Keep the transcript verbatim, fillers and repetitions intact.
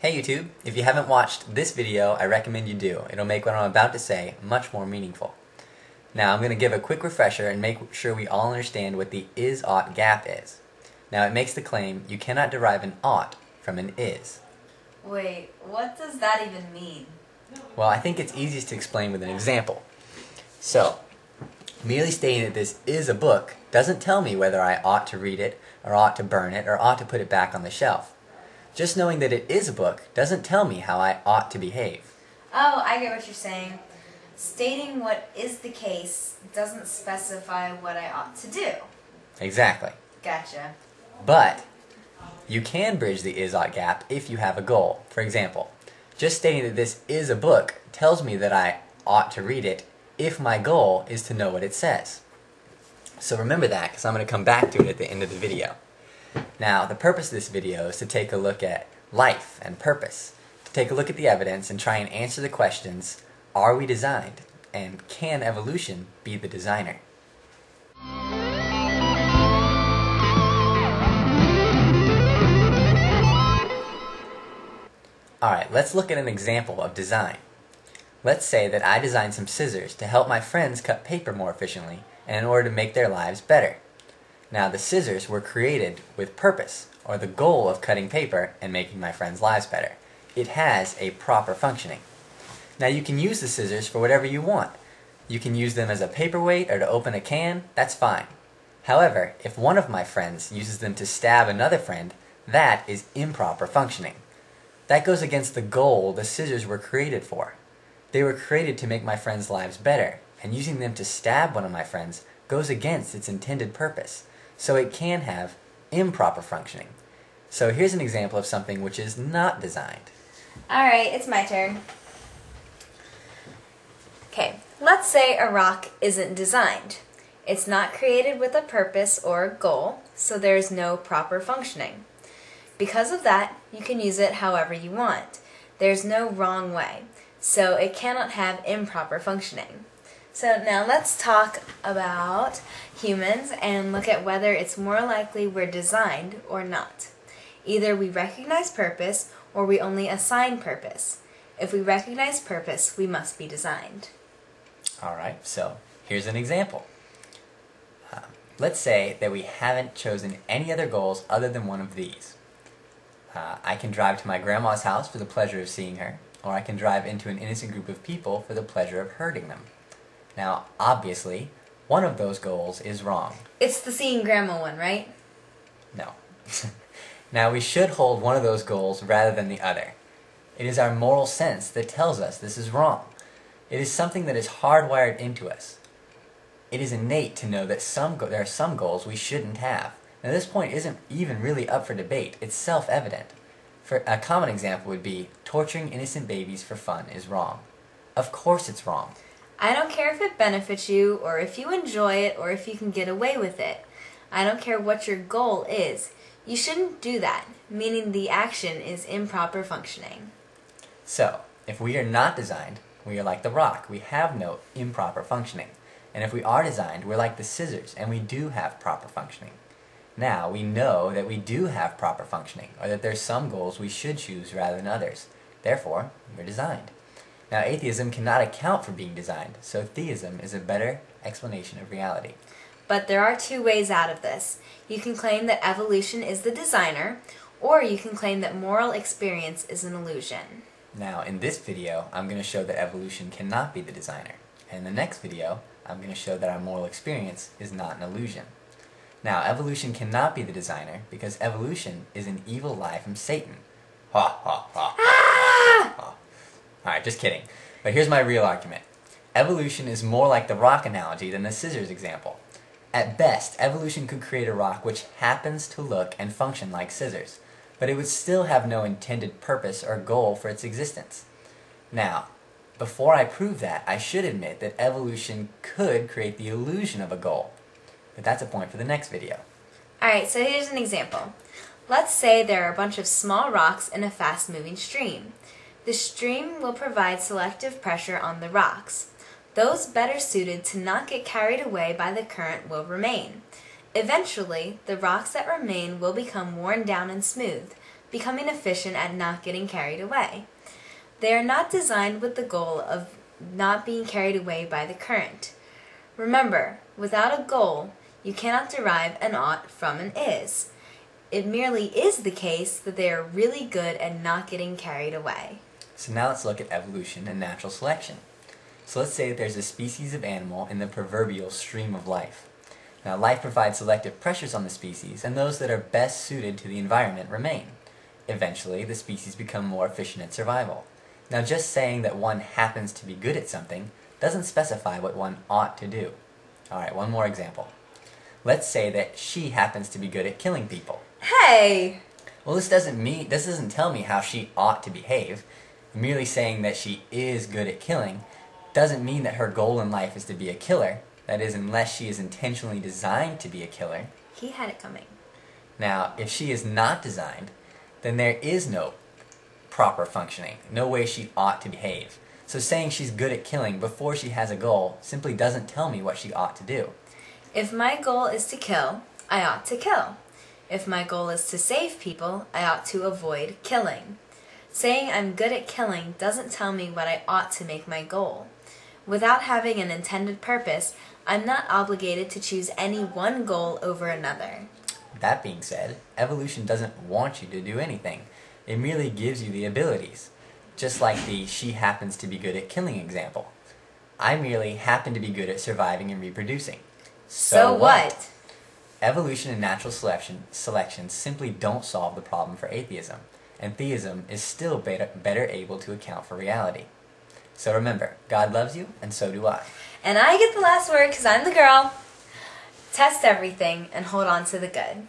Hey YouTube, if you haven't watched this video, I recommend you do. It'll make what I'm about to say much more meaningful. Now I'm going to give a quick refresher and make sure we all understand what the is-ought gap is. Now it makes the claim you cannot derive an ought from an is. Wait, what does that even mean? Well, I think it's easiest to explain with an example. So, merely stating that this is a book doesn't tell me whether I ought to read it, or ought to burn it, or ought to put it back on the shelf. Just knowing that it is a book doesn't tell me how I ought to behave. Oh, I get what you're saying. Stating what is the case doesn't specify what I ought to do. Exactly. Gotcha. But you can bridge the is-ought gap if you have a goal. For example, just stating that this is a book tells me that I ought to read it if my goal is to know what it says. So remember that, because I'm going to come back to it at the end of the video. Now, the purpose of this video is to take a look at life and purpose, to take a look at the evidence and try and answer the questions, are we designed, and can evolution be the designer? Alright, let's look at an example of design. Let's say that I designed some scissors to help my friends cut paper more efficiently and in order to make their lives better. Now, the scissors were created with purpose, or the goal of cutting paper and making my friends' lives better. It has a proper functioning. Now, you can use the scissors for whatever you want. You can use them as a paperweight or to open a can, that's fine. However, if one of my friends uses them to stab another friend, that is improper functioning. That goes against the goal the scissors were created for. They were created to make my friends' lives better, and using them to stab one of my friends goes against its intended purpose. So it can have improper functioning. So here's an example of something which is not designed. Alright, it's my turn. Okay, let's say a rock isn't designed. It's not created with a purpose or a goal, so there's no proper functioning. Because of that, you can use it however you want. There's no wrong way, so it cannot have improper functioning. So now let's talk about humans and look at whether it's more likely we're designed or not. Either we recognize purpose or we only assign purpose. If we recognize purpose, we must be designed. Alright, so here's an example. Um, let's say that we haven't chosen any other goals other than one of these. Uh, I can drive to my grandma's house for the pleasure of seeing her, or I can drive into an innocent group of people for the pleasure of hurting them. Now, obviously, one of those goals is wrong. It's the seeing grandma one, right? No. Now, we should hold one of those goals rather than the other. It is our moral sense that tells us this is wrong. It is something that is hardwired into us. It is innate to know that some go there are some goals we shouldn't have. Now, this point isn't even really up for debate. It's self-evident. For a common example would be, torturing innocent babies for fun is wrong. Of course it's wrong. I don't care if it benefits you, or if you enjoy it, or if you can get away with it. I don't care what your goal is. You shouldn't do that, meaning the action is improper functioning. So, if we are not designed, we are like the rock. We have no improper functioning. And if we are designed, we're like the scissors, and we do have proper functioning. Now, we know that we do have proper functioning, or that there's some goals we should choose rather than others. Therefore, we're designed. Now, atheism cannot account for being designed, so theism is a better explanation of reality. But there are two ways out of this. You can claim that evolution is the designer, or you can claim that moral experience is an illusion. Now, in this video, I'm going to show that evolution cannot be the designer. And in the next video, I'm going to show that our moral experience is not an illusion. Now, evolution cannot be the designer, because evolution is an evil lie from Satan. Ha, ha, ha. Ah! Ha. Alright, just kidding. But here's my real argument. Evolution is more like the rock analogy than the scissors example. At best, evolution could create a rock which happens to look and function like scissors, but it would still have no intended purpose or goal for its existence. Now, before I prove that, I should admit that evolution could create the illusion of a goal. But that's a point for the next video. Alright, so here's an example. Let's say there are a bunch of small rocks in a fast-moving stream. The stream will provide selective pressure on the rocks. Those better suited to not get carried away by the current will remain. Eventually, the rocks that remain will become worn down and smooth, becoming efficient at not getting carried away. They are not designed with the goal of not being carried away by the current. Remember, without a goal, you cannot derive an ought from an is. It merely is the case that they are really good at not getting carried away. So now let's look at evolution and natural selection. So let's say there's a species of animal in the proverbial stream of life. Now life provides selective pressures on the species, and those that are best suited to the environment remain. Eventually, the species become more efficient at survival. Now just saying that one happens to be good at something doesn't specify what one ought to do. Alright, one more example. Let's say that she happens to be good at killing people. Hey! Well, this doesn't mean, this doesn't tell me how she ought to behave. Merely saying that she is good at killing doesn't mean that her goal in life is to be a killer. That is, unless she is intentionally designed to be a killer. He had it coming. Now, if she is not designed, then there is no proper functioning, no way she ought to behave. So saying she's good at killing before she has a goal simply doesn't tell me what she ought to do. If my goal is to kill, I ought to kill. If my goal is to save people, I ought to avoid killing. Saying I'm good at killing doesn't tell me what I ought to make my goal. Without having an intended purpose, I'm not obligated to choose any one goal over another. That being said, evolution doesn't want you to do anything. It merely gives you the abilities, just like the she happens to be good at killing example. I merely happen to be good at surviving and reproducing. So, so what? what? Evolution and natural selection, selection simply don't solve the problem for atheism, and theism is still better, better able to account for reality. So remember, God loves you, and so do I. And I get the last word because I'm the girl. Test everything and hold on to the good.